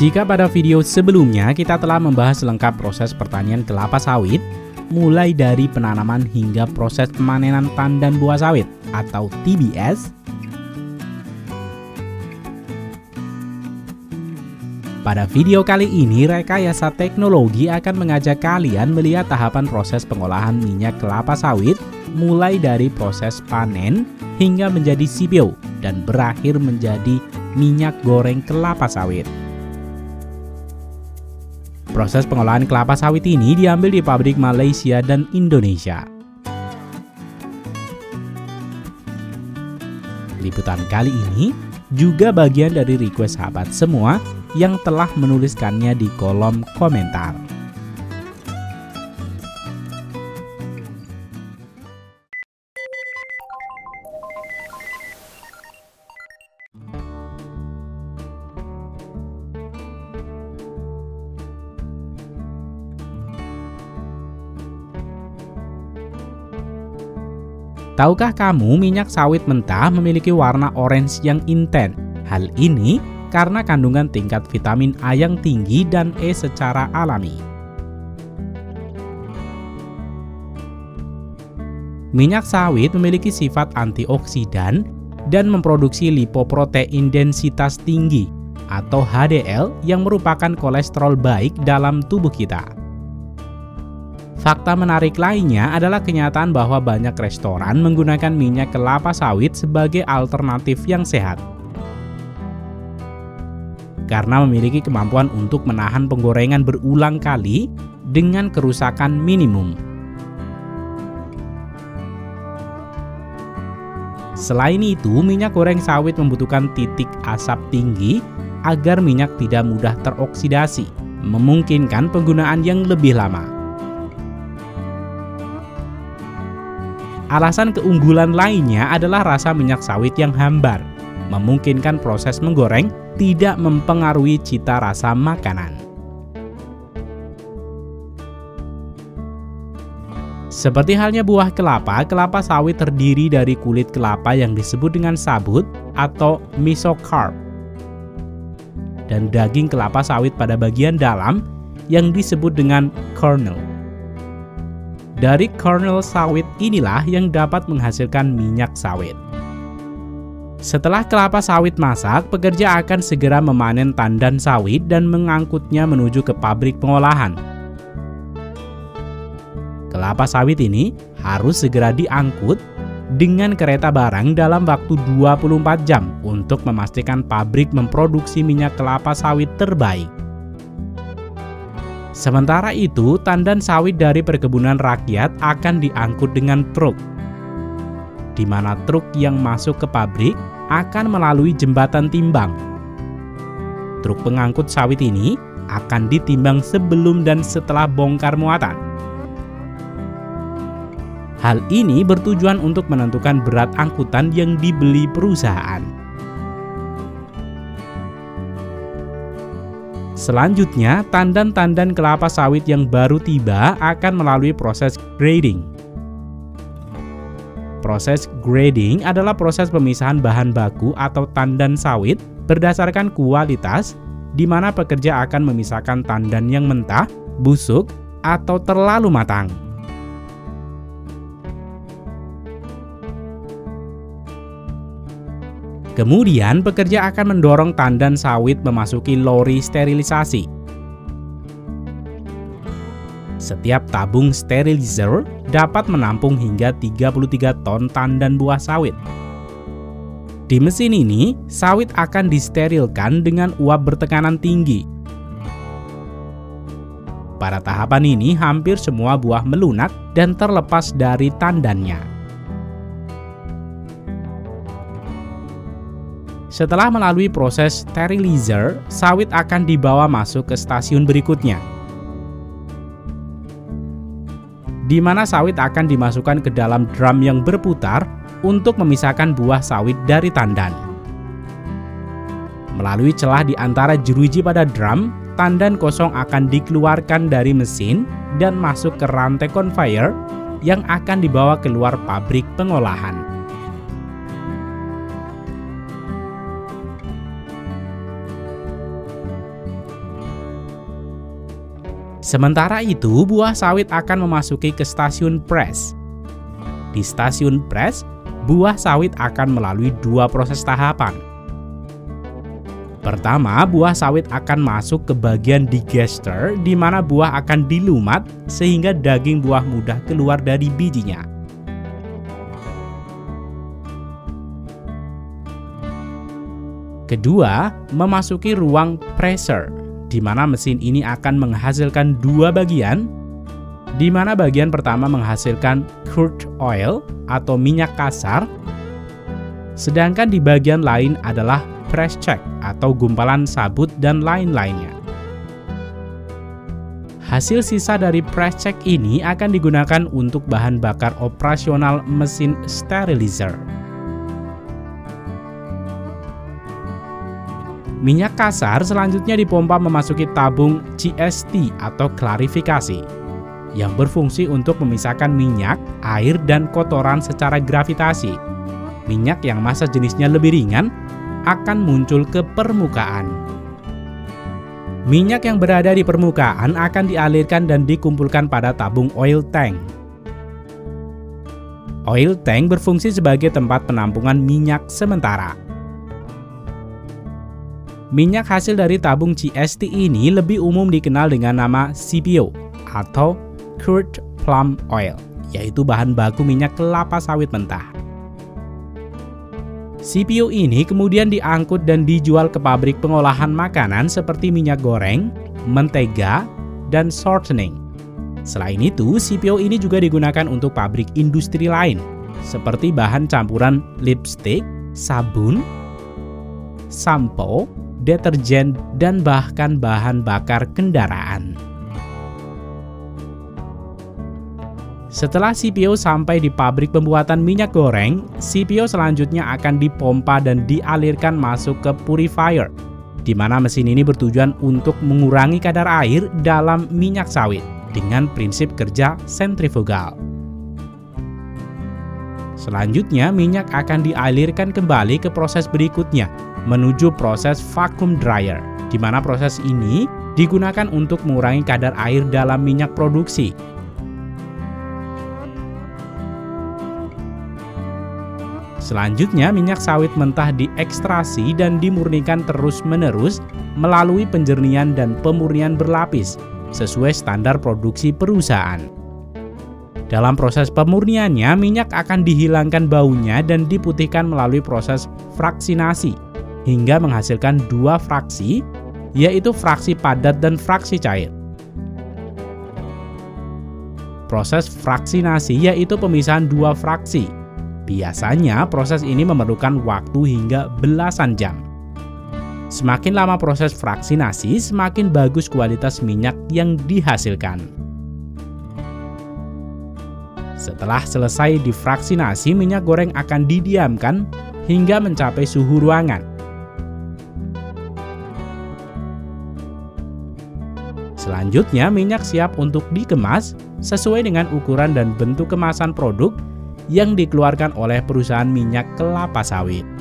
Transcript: Jika pada video sebelumnya kita telah membahas lengkap proses pertanian kelapa sawit, mulai dari penanaman hingga proses pemanenan tandan buah sawit atau TBS, pada video kali ini Rekayasa Teknologi akan mengajak kalian melihat tahapan proses pengolahan minyak kelapa sawit, mulai dari proses panen hingga menjadi CPO dan berakhir menjadi minyak goreng kelapa sawit. Proses pengolahan kelapa sawit ini diambil di pabrik Malaysia dan Indonesia. Liputan kali ini juga bagian dari request sahabat semua yang telah menuliskannya di kolom komentar. Tahukah kamu minyak sawit mentah memiliki warna orange yang intens? Hal ini karena kandungan tingkat vitamin A yang tinggi dan E secara alami. Minyak sawit memiliki sifat antioksidan dan memproduksi lipoprotein densitas tinggi atau HDL yang merupakan kolesterol baik dalam tubuh kita. Fakta menarik lainnya adalah kenyataan bahwa banyak restoran menggunakan minyak kelapa sawit sebagai alternatif yang sehat. Karena memiliki kemampuan untuk menahan penggorengan berulang kali dengan kerusakan minimum. Selain itu, minyak goreng sawit membutuhkan titik asap tinggi agar minyak tidak mudah teroksidasi, memungkinkan penggunaan yang lebih lama. Alasan keunggulan lainnya adalah rasa minyak sawit yang hambar, memungkinkan proses menggoreng tidak mempengaruhi cita rasa makanan. Seperti halnya buah kelapa, kelapa sawit terdiri dari kulit kelapa yang disebut dengan sabut atau mesocarp, dan daging kelapa sawit pada bagian dalam yang disebut dengan kernel. Dari kernel sawit inilah yang dapat menghasilkan minyak sawit. Setelah kelapa sawit masak, pekerja akan segera memanen tandan sawit dan mengangkutnya menuju ke pabrik pengolahan. Kelapa sawit ini harus segera diangkut dengan kereta barang dalam waktu 24 jam untuk memastikan pabrik memproduksi minyak kelapa sawit terbaik. Sementara itu, tandan sawit dari perkebunan rakyat akan diangkut dengan truk, di mana truk yang masuk ke pabrik akan melalui jembatan timbang. Truk pengangkut sawit ini akan ditimbang sebelum dan setelah bongkar muatan. Hal ini bertujuan untuk menentukan berat angkutan yang dibeli perusahaan. Selanjutnya, tandan-tandan kelapa sawit yang baru tiba akan melalui proses grading. Proses grading adalah proses pemisahan bahan baku atau tandan sawit berdasarkan kualitas, di mana pekerja akan memisahkan tandan yang mentah, busuk, atau terlalu matang. Kemudian, pekerja akan mendorong tandan sawit memasuki lori sterilisasi. Setiap tabung sterilizer dapat menampung hingga 33 ton tandan buah sawit. Di mesin ini, sawit akan disterilkan dengan uap bertekanan tinggi. Pada tahapan ini, hampir semua buah melunak dan terlepas dari tandannya. Setelah melalui proses sterilizer, sawit akan dibawa masuk ke stasiun berikutnya, di mana sawit akan dimasukkan ke dalam drum yang berputar untuk memisahkan buah sawit dari tandan. Melalui celah di antara jeruji pada drum, tandan kosong akan dikeluarkan dari mesin dan masuk ke rantai conveyor yang akan dibawa keluar pabrik pengolahan. Sementara itu, buah sawit akan memasuki ke stasiun pres. Di stasiun pres, buah sawit akan melalui dua proses tahapan. Pertama, buah sawit akan masuk ke bagian digester, di mana buah akan dilumat sehingga daging buah mudah keluar dari bijinya. Kedua, memasuki ruang preser, di mana mesin ini akan menghasilkan dua bagian, di mana bagian pertama menghasilkan crude oil atau minyak kasar, sedangkan di bagian lain adalah press check atau gumpalan sabut dan lain-lainnya. Hasil sisa dari press check ini akan digunakan untuk bahan bakar operasional mesin sterilizer. Minyak kasar selanjutnya dipompa memasuki tabung CST atau klarifikasi, yang berfungsi untuk memisahkan minyak, air, dan kotoran secara gravitasi. Minyak yang massa jenisnya lebih ringan akan muncul ke permukaan. Minyak yang berada di permukaan akan dialirkan dan dikumpulkan pada tabung oil tank. Oil tank berfungsi sebagai tempat penampungan minyak sementara. Minyak hasil dari tabung CST ini lebih umum dikenal dengan nama CPO atau crude palm oil, yaitu bahan baku minyak kelapa sawit mentah. CPO ini kemudian diangkut dan dijual ke pabrik pengolahan makanan seperti minyak goreng, mentega, dan shortening. Selain itu, CPO ini juga digunakan untuk pabrik industri lain, seperti bahan campuran lipstik, sabun, sampo, deterjen, dan bahkan bahan bakar kendaraan. Setelah CPO sampai di pabrik pembuatan minyak goreng, CPO selanjutnya akan dipompa dan dialirkan masuk ke purifier, di mana mesin ini bertujuan untuk mengurangi kadar air dalam minyak sawit dengan prinsip kerja sentrifugal. Selanjutnya, minyak akan dialirkan kembali ke proses berikutnya, menuju proses vacuum dryer, di mana proses ini digunakan untuk mengurangi kadar air dalam minyak produksi. Selanjutnya, minyak sawit mentah diekstrasi dan dimurnikan terus-menerus melalui penjernihan dan pemurnian berlapis sesuai standar produksi perusahaan. Dalam proses pemurniannya, minyak akan dihilangkan baunya dan diputihkan melalui proses fraksinasi hingga menghasilkan dua fraksi, yaitu fraksi padat dan fraksi cair. Proses fraksinasi yaitu pemisahan dua fraksi. Biasanya, proses ini memerlukan waktu hingga belasan jam. Semakin lama proses fraksinasi, semakin bagus kualitas minyak yang dihasilkan. Setelah selesai difraksinasi, minyak goreng akan didiamkan hingga mencapai suhu ruangan. Selanjutnya, minyak siap untuk dikemas sesuai dengan ukuran dan bentuk kemasan produk yang dikeluarkan oleh perusahaan minyak kelapa sawit.